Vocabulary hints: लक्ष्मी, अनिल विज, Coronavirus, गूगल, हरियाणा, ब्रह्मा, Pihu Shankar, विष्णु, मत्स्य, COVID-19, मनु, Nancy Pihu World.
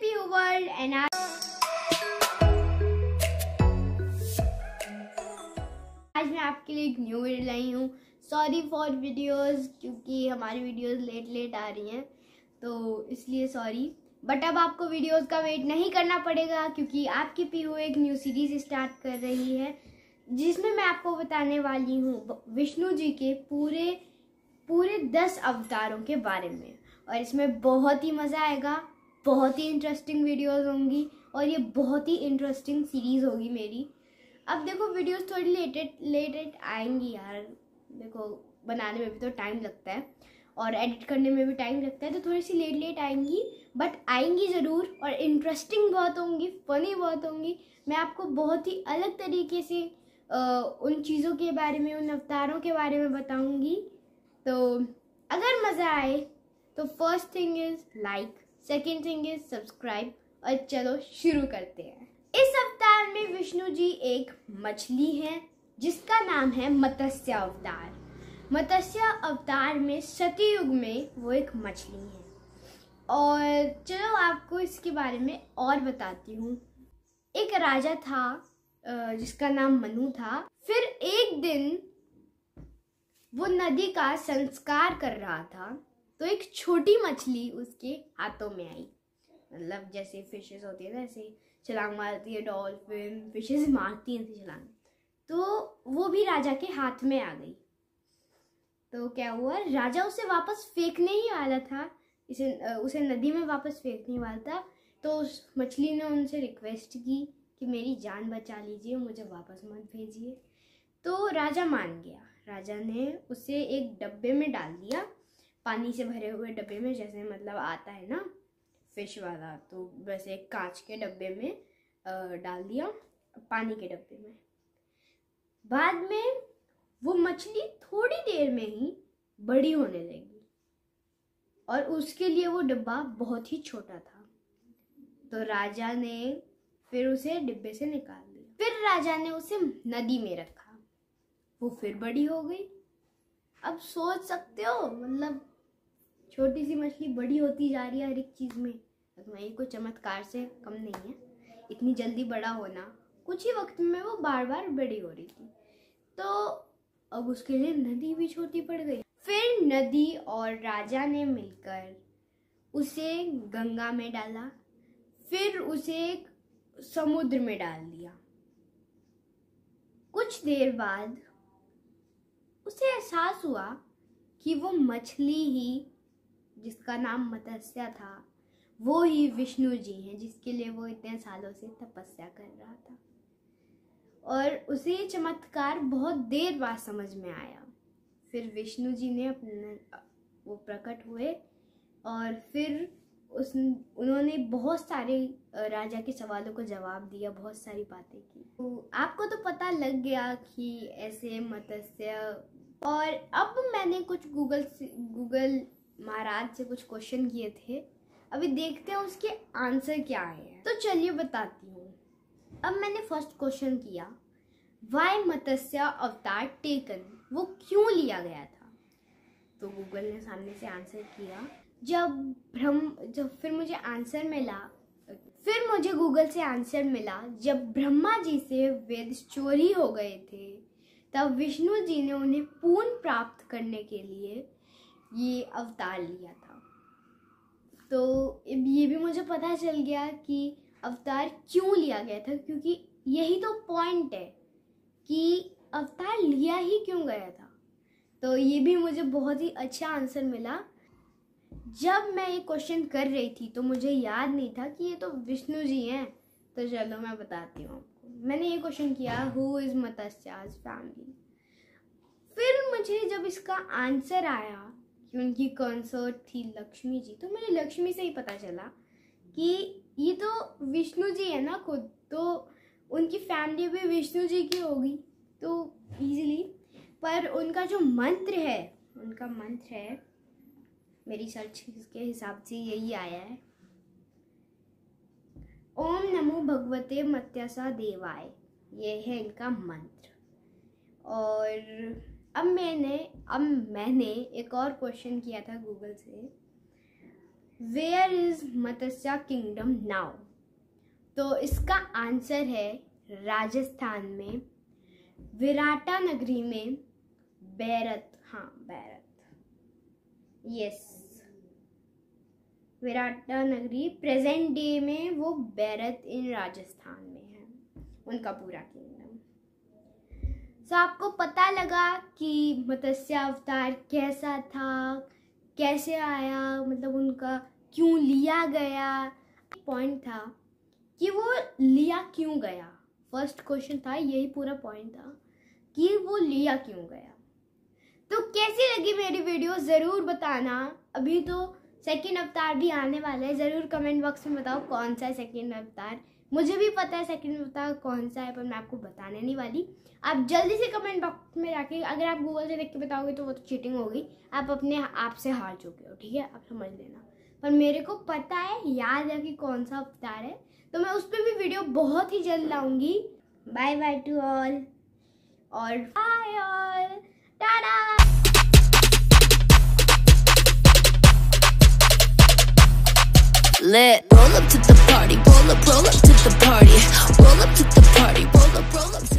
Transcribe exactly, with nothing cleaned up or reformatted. Pihu world and आज मैं आपके लिए एक न्यू वीडियो लाई हूँ। सॉरी फॉर वीडियोस, क्योंकि हमारी वीडियोस लेट लेट आ रही हैं तो इसलिए सॉरी। बट अब आपको वीडियोस का वेट नहीं करना पड़ेगा क्योंकि आपकी पीहू एक न्यू सीरीज स्टार्ट कर रही है जिसमें मैं आपको बताने वाली हूँ विष्णु जी के पूरे पूरे दस अवतारों के बारे में। और इसमें बहुत ही मज़ा आएगा, बहुत ही इंटरेस्टिंग वीडियोस होंगी और ये बहुत ही इंटरेस्टिंग सीरीज़ होगी मेरी। अब देखो वीडियोस थोड़ी लेटेड लेटेड आएंगी यार, देखो बनाने में भी तो टाइम लगता है और एडिट करने में भी टाइम लगता है, तो थोड़ी सी लेट लेट आएंगी बट आएंगी ज़रूर और इंटरेस्टिंग बहुत होंगी, फ़नी बहुत होंगी। मैं आपको बहुत ही अलग तरीके से आ, उन चीज़ों के बारे में, उन अवतारों के बारे में बताऊँगी। तो अगर मज़ा आए तो first thing is like, second thing is subscribe. और चलो शुरू करते हैं। इस अवतार में विष्णु जी एक मछली हैं जिसका नाम है मत्स्य अवतार। मत्स्य अवतार में सतयुग में वो एक मछली है। और चलो आपको इसके बारे में और बताती हूँ। एक राजा था जिसका नाम मनु था। फिर एक दिन वो नदी का संस्कार कर रहा था तो एक छोटी मछली उसके हाथों में आई। मतलब जैसे फिशेस होती है ना, ऐसे छलांग मारती है, डॉल्फिन फिशेस मारती हैं छलांग, तो वो भी राजा के हाथ में आ गई। तो क्या हुआ, राजा उसे वापस फेंकने ही वाला था, इसे उसे नदी में वापस फेंकने वाला था, तो उस मछली ने उनसे रिक्वेस्ट की कि मेरी जान बचा लीजिए, मुझे वापस मत भेजिए। तो राजा मान गया। राजा ने उसे एक डब्बे में डाल दिया, पानी से भरे हुए डब्बे में, जैसे मतलब आता है ना फिश वाला, तो वैसे एक कांच के डब्बे में डाल दिया, पानी के डब्बे में। बाद में वो मछली थोड़ी देर में ही बड़ी होने लगी और उसके लिए वो डिब्बा बहुत ही छोटा था। तो राजा ने फिर उसे डिब्बे से निकाल दिया। फिर राजा ने उसे नदी में रखा, वो फिर बड़ी हो गई। अब सोच सकते हो, मतलब छोटी सी मछली बड़ी होती जा रही है हर एक चीज़ में। ये कोई चमत्कार से कम नहीं है, इतनी जल्दी बड़ा होना। कुछ ही वक्त में वो बार बार बड़ी हो रही थी, तो अब उसके लिए नदी भी छोटी पड़ गई। फिर नदी और राजा ने मिलकर उसे गंगा में डाला, फिर उसे समुद्र में डाल दिया। कुछ देर बाद उसे एहसास हुआ कि वो मछली ही, जिसका नाम मत्स्य था, वो ही विष्णु जी हैं जिसके लिए वो इतने सालों से तपस्या कर रहा था। और उसे ये चमत्कार बहुत देर बाद समझ में आया। फिर विष्णु जी ने अपना वो प्रकट हुए और फिर उस उन्होंने बहुत सारे राजा के सवालों को जवाब दिया, बहुत सारी बातें की। तो आपको तो पता लग गया कि ऐसे मत्स्य। और अब मैंने कुछ गूगल से गूगल महाराज से कुछ क्वेश्चन किए थे, अभी देखते हैं उसके आंसर क्या है। तो चलिए बताती हूँ। अब मैंने फर्स्ट क्वेश्चन किया, वाई मत्स्य अवतार टेकन, वो क्यों लिया गया था? तो गूगल ने सामने से आंसर किया। जब ब्रह्म जब फिर मुझे आंसर मिला फिर मुझे गूगल से आंसर मिला जब ब्रह्मा जी से वेद चोरी हो गए थे तब विष्णु जी ने उन्हें पूर्ण प्राप्त करने के लिए ये अवतार लिया था। तो ये भी मुझे पता चल गया कि अवतार क्यों लिया गया था, क्योंकि यही तो पॉइंट है कि अवतार लिया ही क्यों गया था। तो ये भी मुझे बहुत ही अच्छा आंसर मिला। जब मैं ये क्वेश्चन कर रही थी तो मुझे याद नहीं था कि ये तो विष्णु जी हैं। तो चलो मैं बताती हूँ आपको। मैंने ये क्वेश्चन किया, हु इज़ मत्स्याज फैमिली। फिर मुझे जब इसका आंसर आया कि उनकी कंसर्ट थी लक्ष्मी जी, तो मुझे लक्ष्मी से ही पता चला कि ये तो विष्णु जी है ना खुद, तो उनकी फैमिली भी विष्णु जी की होगी। तो ईजिली, पर उनका जो मंत्र है, उनका मंत्र है, मेरी सर्च के हिसाब से यही आया है, ओम नमो भगवते मत्स्या देवाय, ये है इनका मंत्र। और अब मैंने अब मैंने एक और क्वेश्चन किया था गूगल से, where is मत्स्य kingdom now? तो इसका आंसर है राजस्थान में विराटा नगरी में बैरत। हाँ बैरत, यस विराटा नगरी प्रेजेंट डे में वो बैरत इन राजस्थान में है, उनका पूरा किंगडम। सो so, आपको पता लगा कि मत्स्य अवतार कैसा था, कैसे आया, मतलब उनका क्यों लिया गया। पॉइंट था कि वो लिया क्यों गया, फर्स्ट क्वेश्चन था, यही पूरा पॉइंट था कि वो लिया क्यों गया। तो कैसी लगी मेरी वीडियो ज़रूर बताना। अभी तो सेकंड अवतार भी आने वाला है, ज़रूर कमेंट बॉक्स में बताओ कौन सा है सेकंड अवतार। मुझे भी पता है सेकंड अवतार कौन सा है, पर मैं आपको बताने नहीं वाली। आप जल्दी से कमेंट बॉक्स में जाके, अगर आप गूगल से देख के बताओगे तो वो तो चीटिंग होगी, आप अपने आप से हार चुके हो, ठीक है, आप समझ लेना। पर मेरे को पता है, याद है कि कौन सा अवतार है, तो मैं उस पर भी वीडियो बहुत ही जल्द लाऊंगी। बाय बाय टू ऑल और bye all, tata. Lit. Roll up to the party, roll up, roll up to the party, roll up to the party, roll up, roll up to the